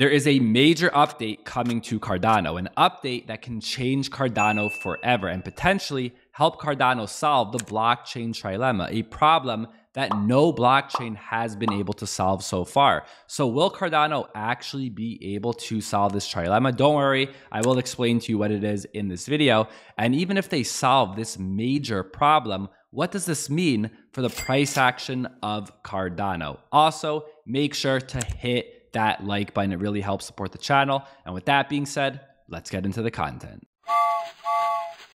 There is a major update coming to Cardano, an update that can change Cardano forever and potentially help Cardano solve the blockchain trilemma, a problem that no blockchain has been able to solve so far. So will Cardano actually be able to solve this trilemma? Don't worry, I will explain to you what it is in this video. And even if they solve this major problem, what does this mean for the price action of Cardano? Also, make sure to hit that like button. It really helps support the channel. And with that being said, let's get into the content.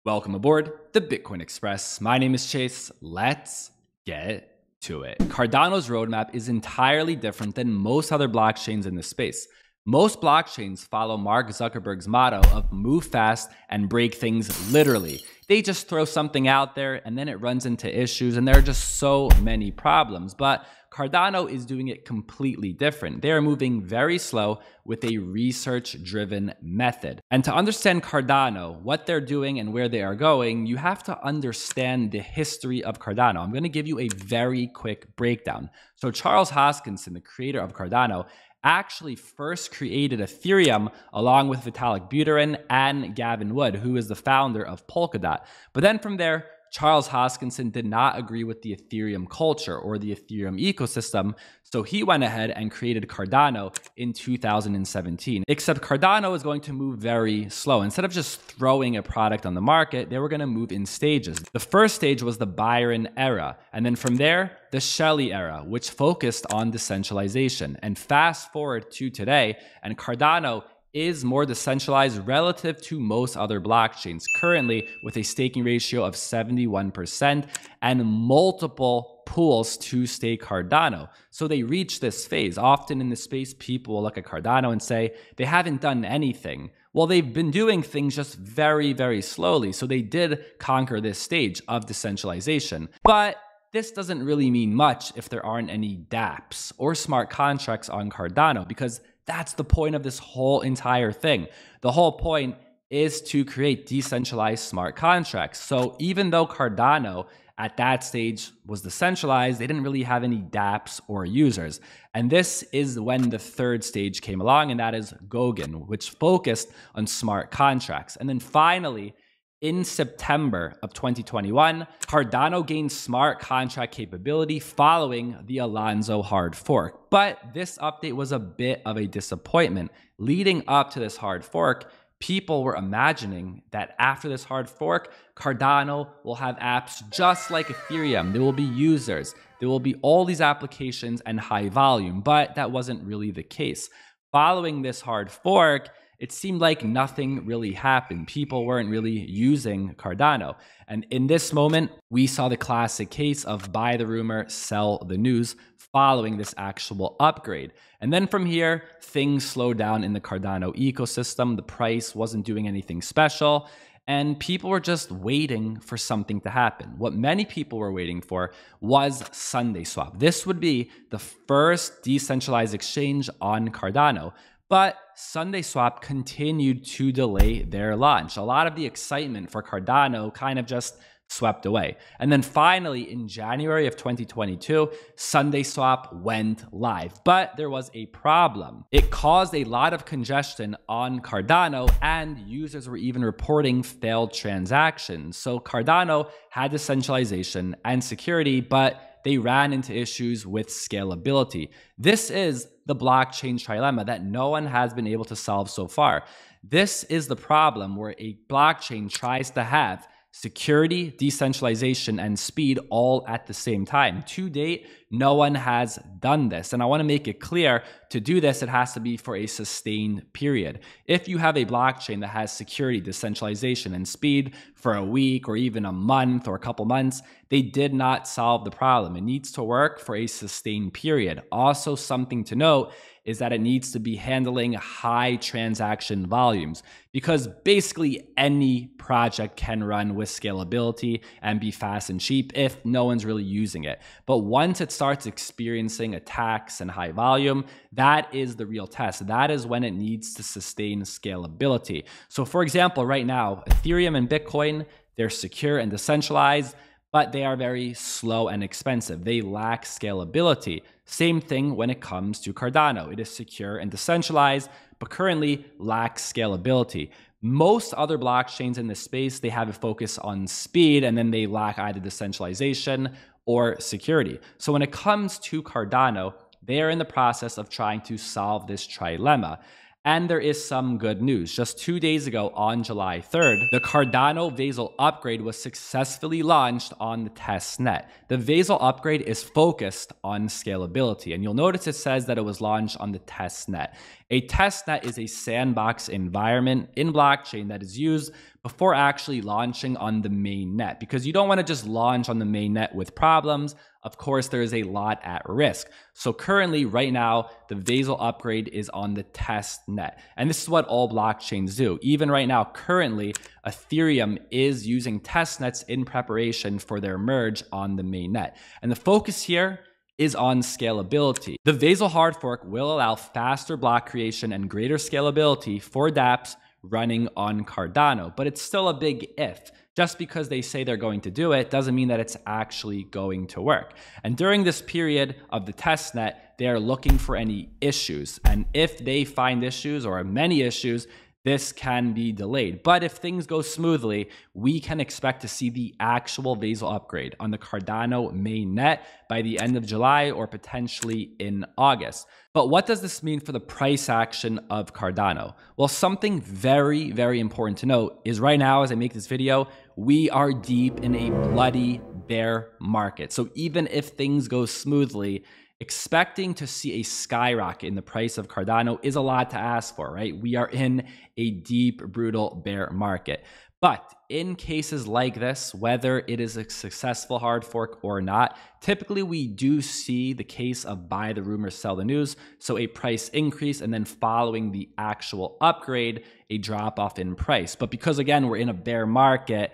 Welcome aboard the Bitcoin Express. My name is Chase. Let's get to it. Cardano's roadmap is entirely different than most other blockchains in this space. Most blockchains follow Mark Zuckerberg's motto of move fast and break things literally. They just throw something out there and then it runs into issues, and there are just so many problems. But Cardano is doing it completely different. They are moving very slow with a research-driven method. And to understand Cardano, what they're doing and where they are going, you have to understand the history of Cardano. I'm going to give you a very quick breakdown. So Charles Hoskinson, the creator of Cardano, actually first created Ethereum along with Vitalik Buterin and Gavin Wood, who is the founder of Polkadot. But then from there, Charles Hoskinson did not agree with the Ethereum culture or the Ethereum ecosystem, so he went ahead and created Cardano in 2017. Except Cardano is going to move very slow. Instead of just throwing a product on the market, they were going to move in stages. The first stage was the Byron era, and then from there, the Shelley era, which focused on decentralization. And fast forward to today, and Cardano is more decentralized relative to most other blockchains, currently with a staking ratio of 71% and multiple pools to stake Cardano. So they reach this phase. Often in this space, people will look at Cardano and say, they haven't done anything. Well, they've been doing things just very, very slowly. So they did conquer this stage of decentralization. But this doesn't really mean much if there aren't any dApps or smart contracts on Cardano, because that's the point of this whole entire thing. The whole point is to create decentralized smart contracts. So even though Cardano at that stage was decentralized, they didn't really have any dApps or users. And this is when the third stage came along, and that is Goguen, which focused on smart contracts. And then finally, in September of 2021, Cardano gained smart contract capability following the Alonzo hard fork. But this update was a bit of a disappointment. Leading up to this hard fork, people were imagining that after this hard fork, Cardano will have apps just like Ethereum. There will be users, there will be all these applications and high volume, but that wasn't really the case. Following this hard fork, it seemed like nothing really happened. People weren't really using Cardano. And in this moment, we saw the classic case of buy the rumor, sell the news following this actual upgrade. And then from here, things slowed down in the Cardano ecosystem. The price wasn't doing anything special, and people were just waiting for something to happen. What many people were waiting for was SundaySwap. This would be the first decentralized exchange on Cardano. But SundaySwap continued to delay their launch. A lot of the excitement for Cardano kind of just swept away. And then finally, in January of 2022, SundaySwap went live. But there was a problem. It caused a lot of congestion on Cardano, and users were even reporting failed transactions. So Cardano had decentralization and security, but they ran into issues with scalability. This is the blockchain trilemma that no one has been able to solve so far. This is the problem where a blockchain tries to have security, decentralization, and speed all at the same time. To date, no one has done this. And I want to make it clear, to do this, it has to be for a sustained period. If you have a blockchain that has security, decentralization, and speed for a week or even a month or a couple months, they did not solve the problem. It needs to work for a sustained period. Also, something to note is that it needs to be handling high transaction volumes, because basically any project can run with scalability and be fast and cheap if no one's really using it. But once it starts experiencing attacks and high volume, that is the real test. That is when it needs to sustain scalability. So for example, right now, Ethereum and Bitcoin, they're secure and decentralized, but they are very slow and expensive. They lack scalability. Same thing when it comes to Cardano. It is secure and decentralized, but currently lacks scalability. Most other blockchains in this space, they have a focus on speed, and then they lack either decentralization or security. So when it comes to Cardano, they are in the process of trying to solve this trilemma. And there is some good news. Just 2 days ago, on July 3rd, the Cardano Vasil upgrade was successfully launched on the testnet. The Vasil upgrade is focused on scalability, and you'll notice it says that it was launched on the testnet. A testnet is a sandbox environment in blockchain that is used before actually launching on the mainnet, because you don't want to just launch on the mainnet with problems. Of course, there is a lot at risk. So currently, right now, the Vasil upgrade is on the test net. And this is what all blockchains do. Even right now, currently, Ethereum is using test nets in preparation for their merge on the main net. And the focus here is on scalability. The Vasil hard fork will allow faster block creation and greater scalability for dApps running on Cardano, but it's still a big if. Just because they say they're going to do it doesn't mean that it's actually going to work. And during this period of the testnet, they are looking for any issues. And if they find issues or many issues, this can be delayed. But if things go smoothly, we can expect to see the actual Vasil upgrade on the Cardano mainnet by the end of July or potentially in August. But what does this mean for the price action of Cardano? Well, something very, very important to note is right now, as I make this video, we are deep in a bloody bear market. So even if things go smoothly, expecting to see a skyrocket in the price of Cardano is a lot to ask for, right? We are in a deep, brutal bear market. But in cases like this, whether it is a successful hard fork or not, typically we do see the case of buy the rumor, sell the news. So a price increase and then following the actual upgrade, a drop off in price. But because again, we're in a bear market,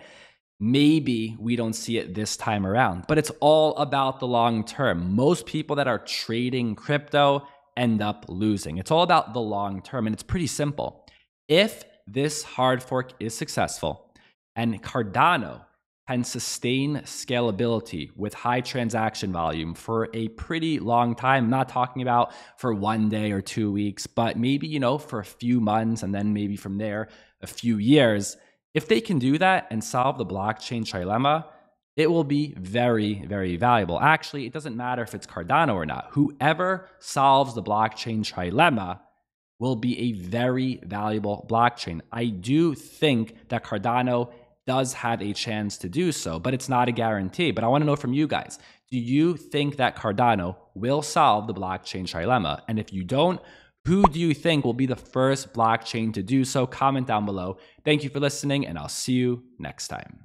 maybe we don't see it this time around, but it's all about the long term. Most people that are trading crypto end up losing. It's all about the long term, and it's pretty simple. If this hard fork is successful and Cardano can sustain scalability with high transaction volume for a pretty long time, I'm not talking about for 1 day or 2 weeks, but maybe, you know, for a few months, and then maybe from there, a few years. If they can do that and solve the blockchain trilemma, it will be very, very valuable. Actually, it doesn't matter if it's Cardano or not. Whoever solves the blockchain trilemma will be a very valuable blockchain. I do think that Cardano does have a chance to do so, but it's not a guarantee. But I want to know from you guys, do you think that Cardano will solve the blockchain trilemma? And if you don't, who do you think will be the first blockchain to do so? Comment down below. Thank you for listening, and I'll see you next time.